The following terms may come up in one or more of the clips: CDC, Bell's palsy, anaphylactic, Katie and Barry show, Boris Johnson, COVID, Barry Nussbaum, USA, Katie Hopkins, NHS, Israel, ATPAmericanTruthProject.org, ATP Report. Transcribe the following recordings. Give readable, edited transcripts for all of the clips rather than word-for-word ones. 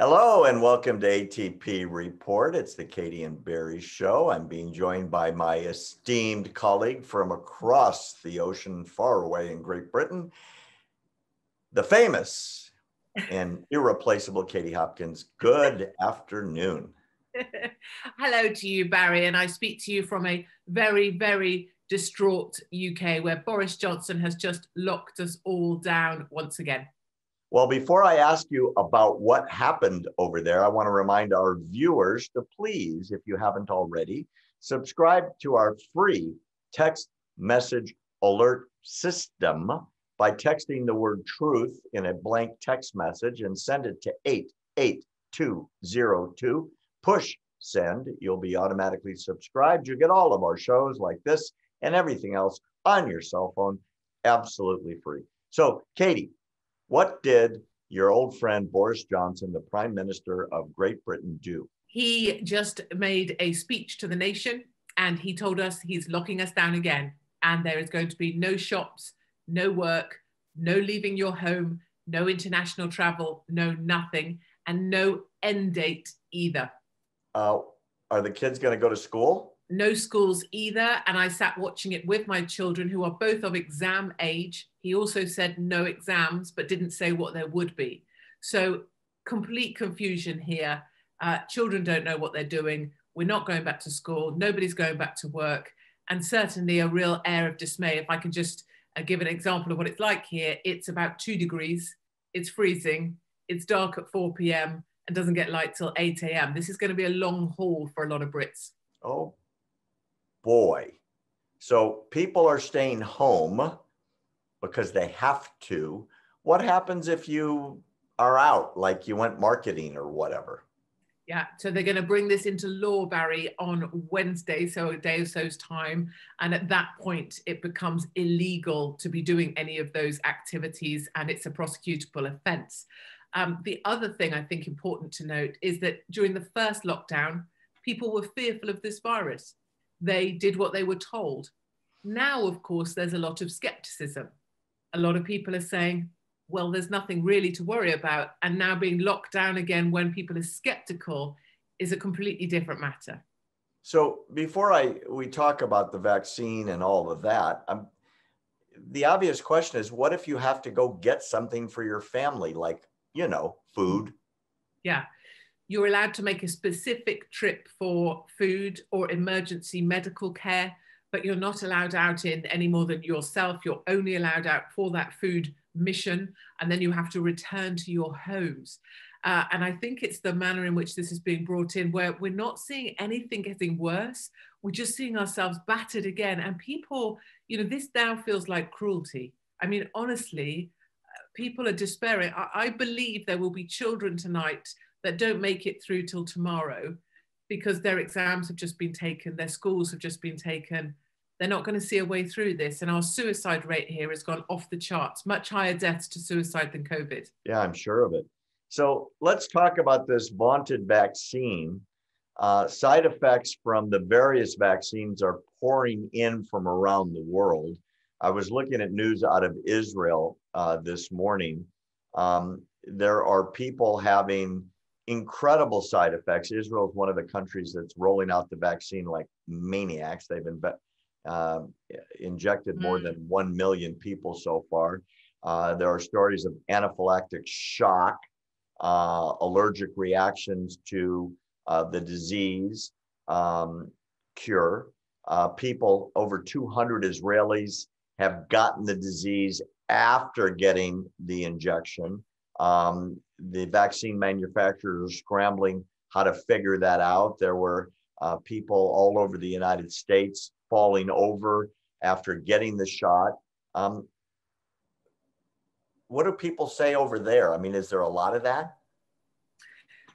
Hello and welcome to ATP Report. It's the Katie and Barry show. I'm being joined by my esteemed colleague from across the ocean, far away in Great Britain, the famous and irreplaceable Katie Hopkins. Good afternoon. Hello to you, Barry, and I speak to you from a very, very distraught UK where Boris Johnson has just locked us all down once again. Well, before I ask you about what happened over there, I want to remind our viewers to please, if you haven't already, subscribe to our free text message alert system by texting the word truth in a blank text message and send it to 88202. Push send. You'll be automatically subscribed. You get all of our shows like this and everything else on your cell phone, absolutely free. So, Katie, what did your old friend Boris Johnson, the Prime Minister of Great Britain, do? He just made a speech to the nation and he told us he's locking us down again and there is going to be no shops, no work, no leaving your home, no international travel, no nothing, and no end date either. Are the kids going to go to school? No schools either, and I sat watching it with my children who are both of exam age. He also said no exams, but didn't say what there would be. So complete confusion here. Children don't know what they're doing. We're not going back to school. Nobody's going back to work. And certainly a real air of dismay. If I can just give an example of what it's like here, it's about 2 degrees. It's freezing. It's dark at 4 p.m. and doesn't get light till 8 a.m. This is going to be a long haul for a lot of Brits. Oh, boy. So people are staying home because they have to. What happens if you are out, like you went marketing or whatever? Yeah, so they're going to bring this into law, Barry, on Wednesday, so a day or so's time. And at that point, it becomes illegal to be doing any of those activities, and it's a prosecutable offence. The other thing I think important to note is that during the first lockdown, people were fearful of this virus. They did what they were told. Now, of course, there's a lot of skepticism. A lot of people are saying, well, there's nothing really to worry about. And now being locked down again when people are skeptical is a completely different matter. So before we talk about the vaccine and all of that, the obvious question is, what if you have to go get something for your family, like, you know, food? Yeah. You're allowed to make a specific trip for food or emergency medical care, but you're not allowed out in any more than yourself. You're only allowed out for that food mission, and then you have to return to your homes. And I think it's the manner in which this is being brought in, where we're not seeing anything getting worse. We're just seeing ourselves battered again. And people, you know, this now feels like cruelty. I mean, honestly, people are despairing. I believe there will be children tonight that don't make it through till tomorrow because their exams have just been taken, their schools have just been taken. They're not going to see a way through this. And our suicide rate here has gone off the charts, much higher deaths to suicide than COVID. Yeah, I'm sure of it. So let's talk about this vaunted vaccine. Side effects from the various vaccines are pouring in from around the world. I was looking at news out of Israel this morning. There are people having incredible side effects. Israel is one of the countries that's rolling out the vaccine like maniacs. They've injected more than 1 million people so far. There are stories of anaphylactic shock, allergic reactions to the disease cure. People, over 200 Israelis have gotten the disease after getting the injection. The vaccine manufacturers are scrambling how to figure that out. There were people all over the United States falling over after getting the shot. What do people say over there? I mean, is there a lot of that?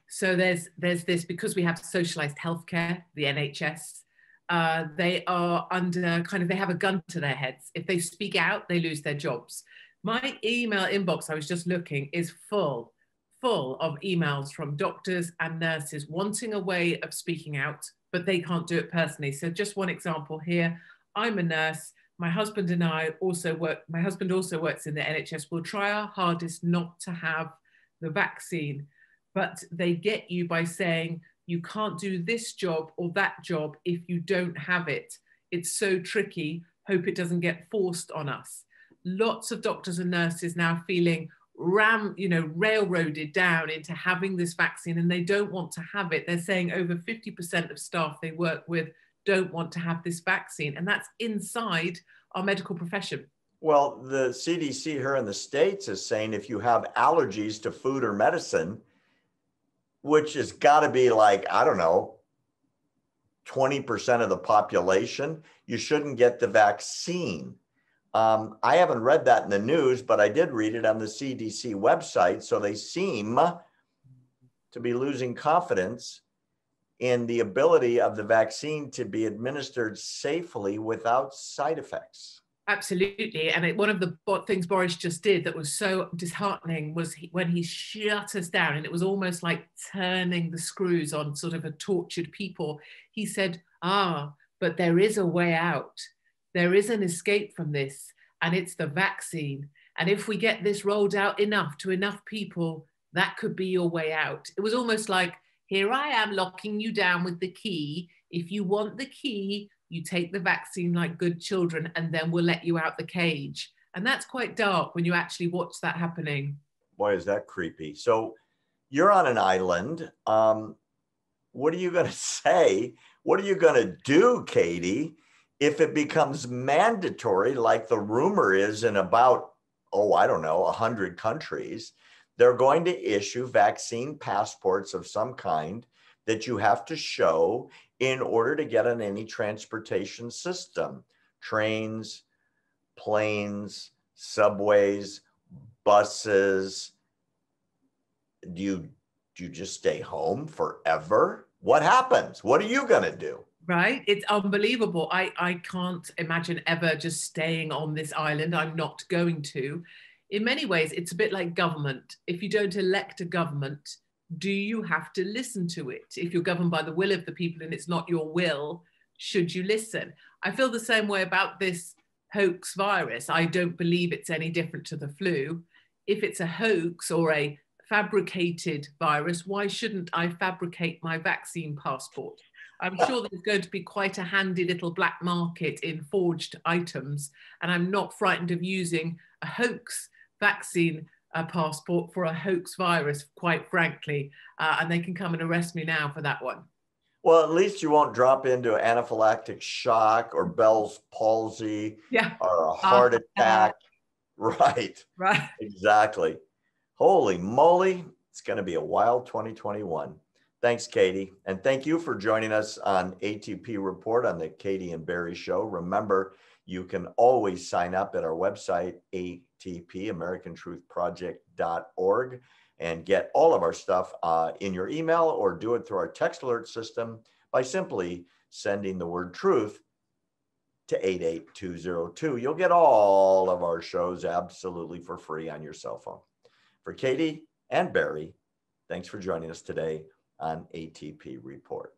So there's this, because we have socialized healthcare, the NHS, they are under they have a gun to their heads. If they speak out, they lose their jobs. My email inbox, I was just looking, is full of emails from doctors and nurses wanting a way of speaking out, but they can't do it personally. So just one example here, I'm a nurse. My husband and I also work, my husband also works in the NHS. We'll try our hardest not to have the vaccine, but they get you by saying, you can't do this job or that job if you don't have it. It's so tricky. Hope it doesn't get forced on us. Lots of doctors and nurses now feeling railroaded down into having this vaccine, and they don't want to have it. They're saying over 50% of staff they work with don't want to have this vaccine, and that's inside our medical profession. Well, the CDC here in the States is saying if you have allergies to food or medicine, which has got to be like, I don't know, 20% of the population, you shouldn't get the vaccine. I haven't read that in the news, but I did read it on the CDC website. So they seem to be losing confidence in the ability of the vaccine to be administered safely without side effects. Absolutely. And one of the things Boris just did that was so disheartening was when he shut us down, and it was almost like turning the screws on sort of a tortured people. He said, but there is a way out. There is an escape from this, and it's the vaccine. And if we get this rolled out enough to enough people, that could be your way out. It was almost like, here I am locking you down with the key. If you want the key, you take the vaccine like good children, and then we'll let you out the cage. And that's quite dark when you actually watch that happening. Boy, is that creepy. So you're on an island. What are you going to say? What are you going to do, Katie, if it becomes mandatory, like the rumor is in about, 100 countries, they're going to issue vaccine passports of some kind that you have to show in order to get on any transportation system, trains, planes, subways, buses. Do you just stay home forever? What happens? What are you gonna do? Right, it's unbelievable. I can't imagine ever just staying on this island. I'm not going to. In many ways, it's a bit like government. If you don't elect a government, do you have to listen to it? If you're governed by the will of the people and it's not your will, should you listen? I feel the same way about this hoax virus. I don't believe it's any different to the flu. If it's a hoax or a fabricated virus, why shouldn't I fabricate my vaccine passport? I'm sure there's going to be quite a handy little black market in forged items, and I'm not frightened of using a hoax vaccine passport for a hoax virus, quite frankly, and they can come and arrest me now for that one. Well, at least you won't drop into anaphylactic shock or Bell's palsy or a heart attack. Right. Right. Exactly. Holy moly. It's going to be a wild 2021. Thanks, Katie. And thank you for joining us on ATP Report on the Katie and Barry Show. Remember, you can always sign up at our website, ATPAmericanTruthProject.org, and get all of our stuff in your email, or do it through our text alert system by simply sending the word truth to 88202. You'll get all of our shows absolutely for free on your cell phone. For Katie and Barry, thanks for joining us today on ATP Report.